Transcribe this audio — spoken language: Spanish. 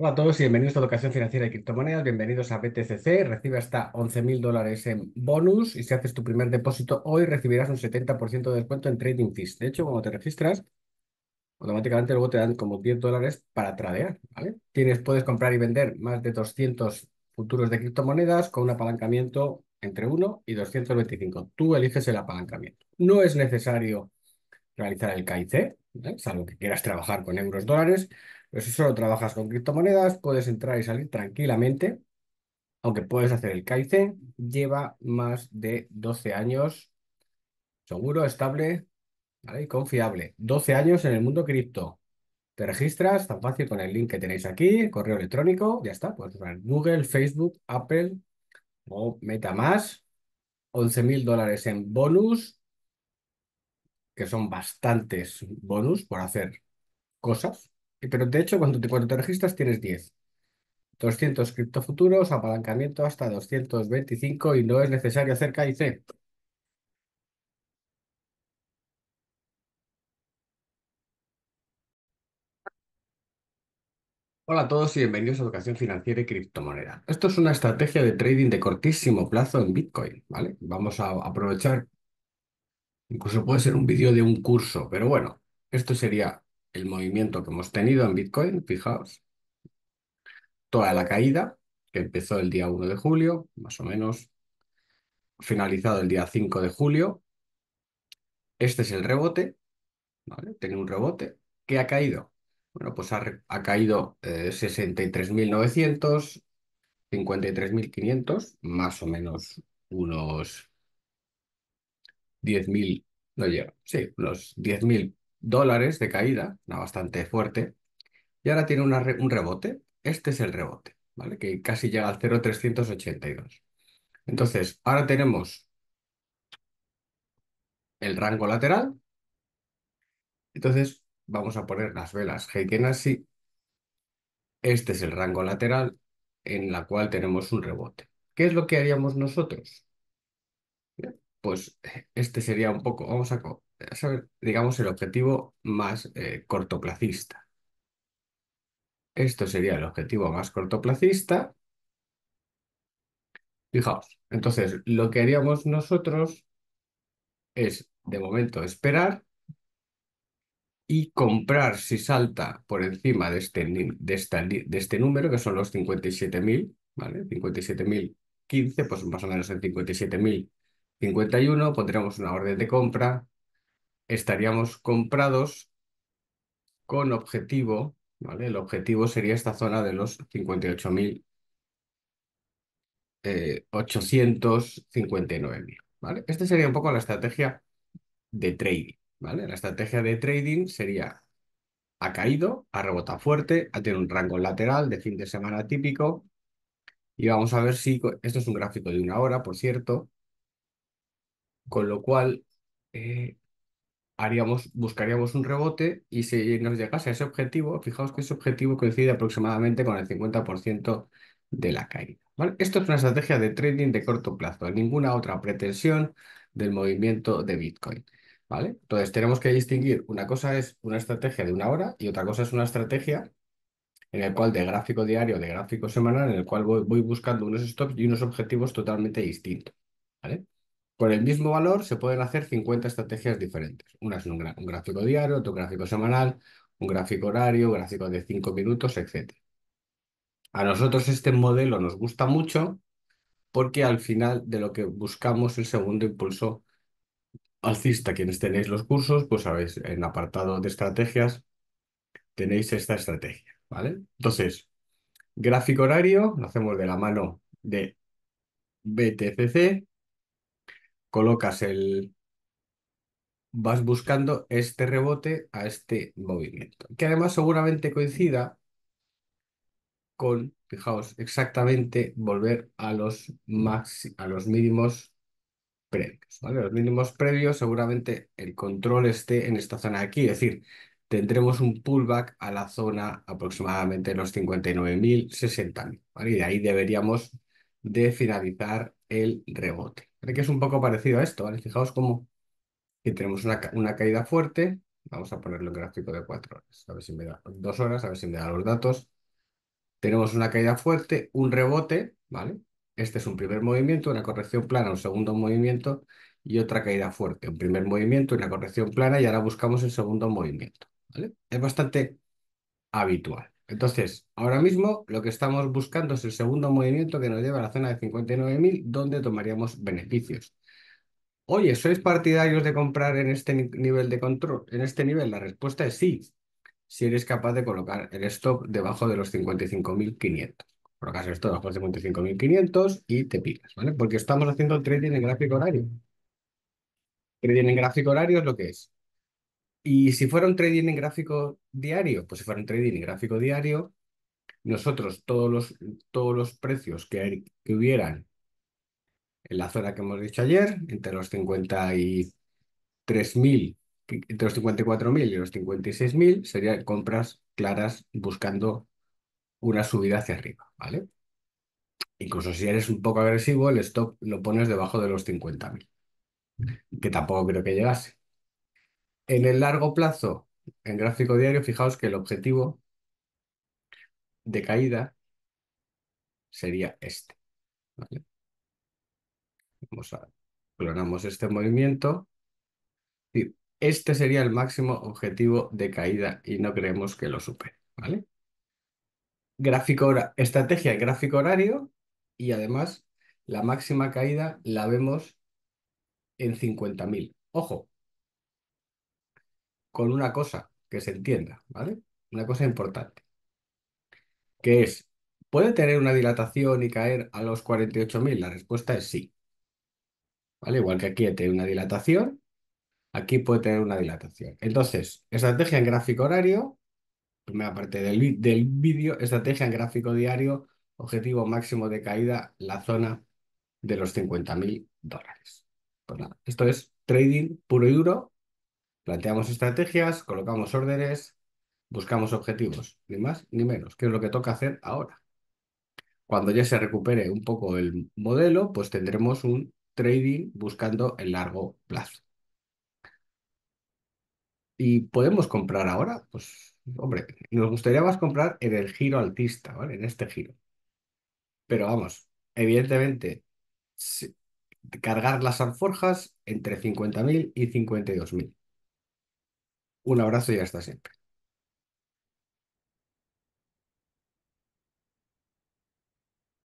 Hola a todos y bienvenidos a Educación Financiera y Criptomonedas. Bienvenidos a BTCC. Recibe hasta $11.000 en bonus y si haces tu primer depósito hoy recibirás un 70% de descuento en trading fees. De hecho, cuando te registras, automáticamente luego te dan como $10 para tradear, ¿vale? Puedes comprar y vender más de 200 futuros de criptomonedas con un apalancamiento entre 1 y 225. Tú eliges el apalancamiento. No es necesario realizar el KIC, ¿vale? Salvo que quieras trabajar con euros, dólares. Pero si solo trabajas con criptomonedas, puedes entrar y salir tranquilamente, aunque puedes hacer el KIC. Lleva más de 12 años, seguro, estable, ¿vale? Y confiable. 12 años en el mundo cripto. Te registras, tan fácil, con el link que tenéis aquí, correo electrónico, ya está. Puedes usar Google, Facebook, Apple o MetaMask. $11.000 en bonus, que son bastantes bonus por hacer cosas. Pero de hecho, cuando te registras tienes 10. 200 criptofuturos, apalancamiento hasta 225 y no es necesario hacer KIC. Hola a todos y bienvenidos a Educación Financiera y Criptomoneda. Esto es una estrategia de trading de cortísimo plazo en Bitcoin, ¿vale? Vamos a aprovechar, incluso puede ser un vídeo de un curso, pero bueno, esto sería el movimiento que hemos tenido en Bitcoin. Fijaos, toda la caída que empezó el día 1 de julio, más o menos, finalizado el día 5 de julio. Este es el rebote, ¿vale? Tiene un rebote. ¿Qué ha caído? Bueno, pues ha caído 63.900, 53.500, más o menos unos 10.000, no llega, sí, unos $10.000 de caída, una bastante fuerte, y ahora tiene un rebote. Este es el rebote, ¿vale? Que casi llega al 0.382. Entonces, ahora tenemos el rango lateral. Entonces, vamos a poner las velas Heiken Ashi. Este es el rango lateral en la cual tenemos un rebote. ¿Qué es lo que haríamos nosotros? Bien, pues este sería un poco, vamos a saber, digamos, el objetivo más cortoplacista. Esto sería el objetivo más cortoplacista. Fijaos, entonces lo que haríamos nosotros es, de momento, esperar y comprar si salta por encima de este número, que son los 57.000, ¿vale? 57.015, pues más o menos en 57.051, pondríamos una orden de compra. Estaríamos comprados con objetivo, ¿vale? El objetivo sería esta zona de los 58.859.000, ¿vale? Esta sería un poco la estrategia de trading, ¿vale? La estrategia de trading sería: ha caído, ha rebotado fuerte, ha tenido un rango lateral de fin de semana típico, y vamos a ver si, esto es un gráfico de una hora, por cierto, con lo cual buscaríamos un rebote, y si nos llegase a ese objetivo, fijaos que ese objetivo coincide aproximadamente con el 50% de la caída, ¿vale? Esto es una estrategia de trading de corto plazo, ninguna otra pretensión del movimiento de Bitcoin, ¿vale? Entonces tenemos que distinguir: una cosa es una estrategia de una hora y otra cosa es una estrategia en el cual, de gráfico diario, de gráfico semanal, en el cual voy buscando unos stops y unos objetivos totalmente distintos, ¿vale? Con el mismo valor se pueden hacer 50 estrategias diferentes. Una es un gráfico diario, otro gráfico semanal, un gráfico horario, gráfico de 5 minutos, etc. A nosotros este modelo nos gusta mucho porque al final de lo que buscamos el segundo impulso alcista. Quienes tenéis los cursos, pues sabéis, en el apartado de estrategias tenéis esta estrategia, ¿vale? Entonces, gráfico horario lo hacemos de la mano de BTCC. Vas buscando este rebote a este movimiento, que además seguramente coincida con, fijaos, exactamente volver a los mínimos previos, ¿vale? Los mínimos previos, seguramente el control esté en esta zona de aquí, es decir, tendremos un pullback a la zona aproximadamente los 59.000, 60.000, ¿vale? Y de ahí deberíamos de finalizar el rebote, que es un poco parecido a esto, ¿vale? Fijaos cómo que tenemos una caída fuerte. Vamos a ponerlo en gráfico de 4 horas, a ver si me da los datos. Tenemos una caída fuerte, un rebote, ¿vale? Este es un primer movimiento, una corrección plana, un segundo movimiento y otra caída fuerte. Un primer movimiento, una corrección plana y ahora buscamos el segundo movimiento, ¿vale? Es bastante habitual. Entonces, ahora mismo lo que estamos buscando es el segundo movimiento que nos lleva a la zona de 59.000, donde tomaríamos beneficios. Oye, ¿sois partidarios de comprar en este nivel de control? En este nivel la respuesta es sí, si eres capaz de colocar el stop debajo de los 55.500. Colocas el stop debajo de 55.500 y te pilas, ¿vale? Porque estamos haciendo trading en gráfico horario. Trading en gráfico horario es lo que es. Y si fuera un trading en gráfico diario, pues si fuera un trading en gráfico diario, nosotros todos los precios que hubieran en la zona que hemos dicho ayer, entre los 53.000, entre los 54.000 y los 56.000, serían compras claras buscando una subida hacia arriba, ¿vale? Incluso si eres un poco agresivo, el stop lo pones debajo de los 50.000, que tampoco creo que llegase. En el largo plazo, en gráfico diario, fijaos que el objetivo de caída sería este, ¿vale? Vamos a clonamos este movimiento. Este sería el máximo objetivo de caída y no creemos que lo supere, ¿vale? Gráfico, estrategia en gráfico horario y además la máxima caída la vemos en 50.000. Ojo, con una cosa que se entienda, ¿vale? Una cosa importante, que es, ¿puede tener una dilatación y caer a los 48.000? La respuesta es sí. ¿Vale? Igual que aquí tiene una dilatación, aquí puede tener una dilatación. Entonces, estrategia en gráfico horario, primera parte del vídeo, estrategia en gráfico diario, objetivo máximo de caída, la zona de los 50.000 dólares. Pues nada, esto es trading puro y duro, planteamos estrategias, colocamos órdenes, buscamos objetivos, ni más ni menos, que es lo que toca hacer ahora. Cuando ya se recupere un poco el modelo, pues tendremos un trading buscando el largo plazo. ¿Y podemos comprar ahora? Pues, hombre, nos gustaría más comprar en el giro altista, ¿vale? En este giro. Pero vamos, evidentemente, cargar las alforjas entre 50.000 y 52.000. Un abrazo y hasta siempre.